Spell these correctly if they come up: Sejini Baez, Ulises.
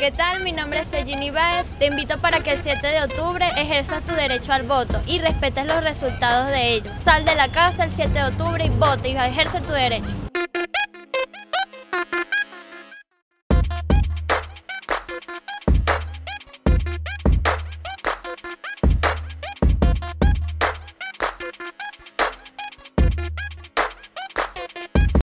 ¿Qué tal? Mi nombre es Sejini Baez. Te invito para que el 7 de octubre ejerzas tu derecho al voto y respetes los resultados de ellos. Sal de la casa el 7 de octubre y vota y ejerce tu derecho.